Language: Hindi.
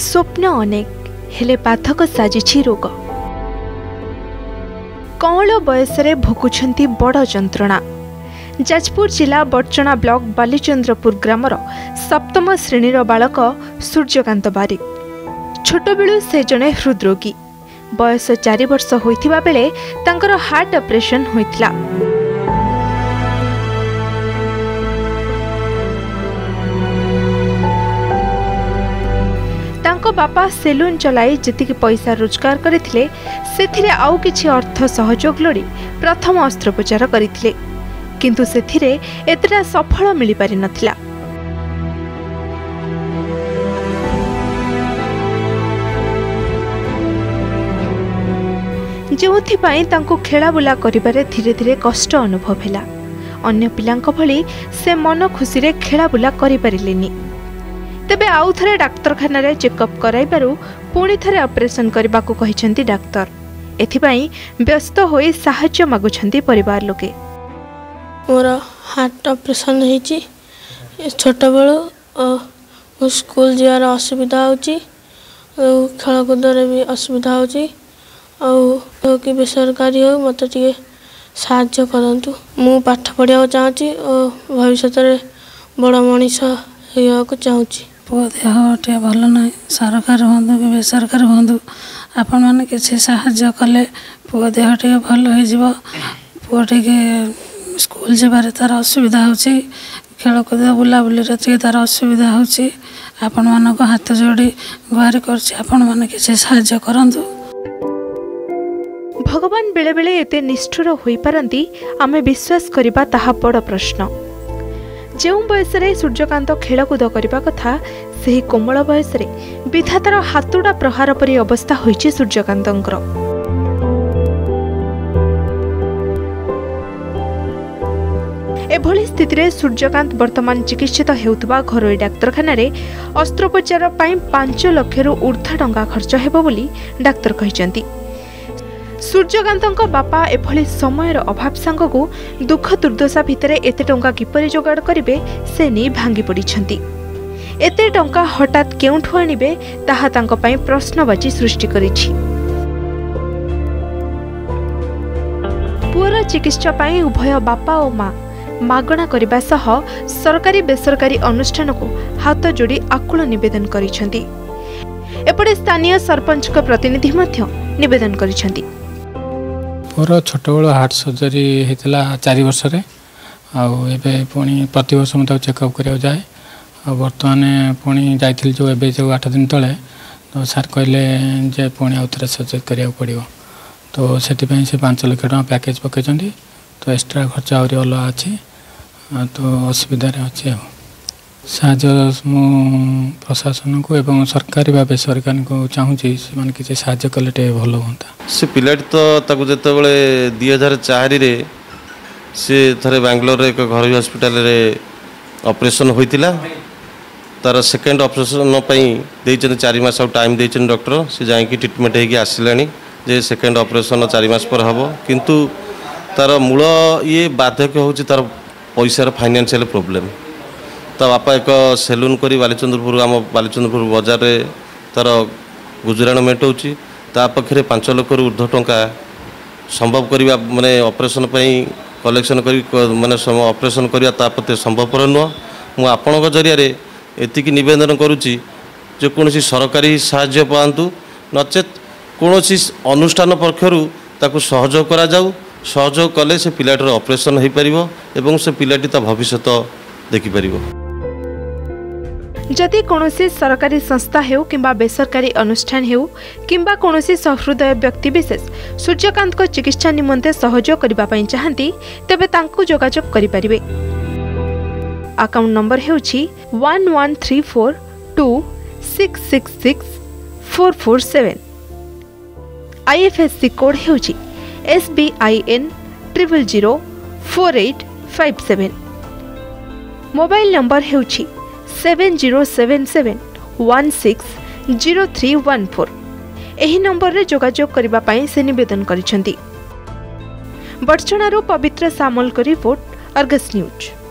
स्वप्न अनेक हेले पाथक साजिछि रोग कौल बयस रे भोगुछंती बड़ जंत्रणा। जाजपुर जिला बड़चणा ब्लॉक बालीचंद्रपुर ग्रामर सप्तम श्रेणीर बालक सूर्यकांत बारिक छोटबेलू से जड़े हृदरोगी बयस 4 वर्ष होइथिबा बेले तांकर हार्ट ऑपरेशन होइतिला। बापा सेलून चलाई जितकी पैसा रोजगार करथिले सेथिरे आउ किछि अर्थ सहयोग लोड़ी प्रथम अस्त्रोपचार करथिले किंतु सेथिरे एतरा सफल मिलि पारि नथिला। जोथि पई तांको खेला बुला करिबारे धीरे धीरे कष्ट अनुभव होला। अन्य पिलांक भली से मन खुशी रे खेला बुला करि पारिलेनी। तेबे आउ थरे डाक्तरखाना रे चेकअप कराइबारु पुणी थरे ऑपरेशन करबाकू कहिसेंती डाक्तर। एथिपाई व्यस्त होई सहायता मागुछंती परिवार लोके। मोर हार्ट ऑपरेशन हेची छोट बेलू मो स्कूल जियार असुविधा होची खेलकूद रे भी असुविधा होची और कि बेसरकारी हो मते टिके सहायता करंतु। मु पाठ पढ़िया चाहची और भविष्य रे बड़ मनीष होया को चाहची। पो देहटे भल ना सरकार हूँ कि बेसरकार हूँ आपण मैंने किसी साहाय्य कले पु देहटे भल हो पुटे स्कूल जबार तार असुविधा होलकूद बुलाबुली तार असुविधा होपण मान हाथ जोड़ी गुहार कराज्य करूँ। भगवान बेले बेले एते निष्ठुर हो पारती आम विश्वास करवा ताहा बड़ प्रश्न। जो बयस सूर्यकांत खेलकूद करने कथा से कोमल बयस विधातार हातुड़ा प्रहार परी अवस्था होइछि सूर्यकांत। एभली स्थिति रे सूर्यकांत वर्तमान चिकित्सित हेउतबा घरोई डाक्तरखाना रे अस्त्रोपचार पाई 5 लक्षरू ऊर्ध्व टंका खर्च हेबो बोली डाक्तर कहिसेंती। सूर्यकांतंको बापा एभली समयर अभाव सांगकू दुख दुर्दशा भितरे एते टंका किपरि जोगाड़ करिबे से नै भांगी पड़िछंती। एते टंका हठात केउठु आनिबे ताहा तांको पई प्रश्नवाची सृष्टि करिछि। पूरा चिकित्सा पई उभय बापा और माँ मागणा करिबा सह सरकारी बेसरकारी अनुष्ठान को हाथ जोड़ी आकुल निवेदन करिछंती। एपटे स्थानीय सरपंच का प्रतिनिधि मध्य निवेदन करिछंती। मोर छोट बड़ हार्ट सर्जरी होता 4 वर्ष प्रत वर्ष मुझे चेकअप कराया जाए। बर्तमान पुणी जाइए जो एवं जो 8 दिन तले तो सार कहले जे पुणी आउ थे सर्जरी कराया पड़ो तो से 5 लक्ष टଙ୍କା पैकेज पकई तो एक्सट्रा खर्च आहरी अलग अच्छी तो असुविधार अच्छी आ साज प्रशासन को एवं सरकार बा बेसरकारी को चाहूँगी से मैंने किसी साज कले भल हाँ। से पिलाटी तो जो 2004 से थे बांगलोर एक घर हस्पिटाल ऑपरेशन होता तार सेकेंड ऑपरेशन पर 4 मास टाइम दे डॉक्टर से जा ट्रिटमेंट होसला सेकेंड ऑपरेशन 4 मास पर हम किंतु तार मूल ये बाधक हो तार पैसार फाइनेंशियल प्रॉब्लम। ता बापा एक सेलून करी बालीचंद्रपुर आम बालीचंद्रपुर बजार रे तार गुजराण मेटाऊँच ता पक्षे 5 लक्षरू ऊर्ध्व टंका संभव करने मानने ऑपरेशन कलेक्शन कर मानने ऑपरेशन करवा पते संभवपर नुह। मु आपण जरिया एति निवेदन करुच्ची जे कोनोसी सरकारी सहायता पातु नचे कोनोसी अनुष्ठान पक्षर ताकू सहयोग करा जाऊ। सहयोग कले से पिलाटर ऑपरेशन हो पार एवं से पिलाटी ता भविष्यत देखिपर। जदि कौनसी सरकारी संस्था हेउ किंबा बेसरकारी अनुष्ठान हेउ किंबा कौनसी सहृदय व्यक्ति विशेष सूर्यकांत को चिकित्सा निमंते सहयोग करिबा पई चाहंती तेबे तांकु जोगाजोग करि परिबे। अकाउंट नंबर हेउछि 1134266447। IFSC कोड हेउछि SBIN 0004857। मोबाइल नंबर हेउछि 7077160314। एही नंबर रे जोगाजोग करिबा पई से निवेदन करिसेंती। बड़चणारू पवित्र सामल को रिपोर्ट, अर्गस न्यूज।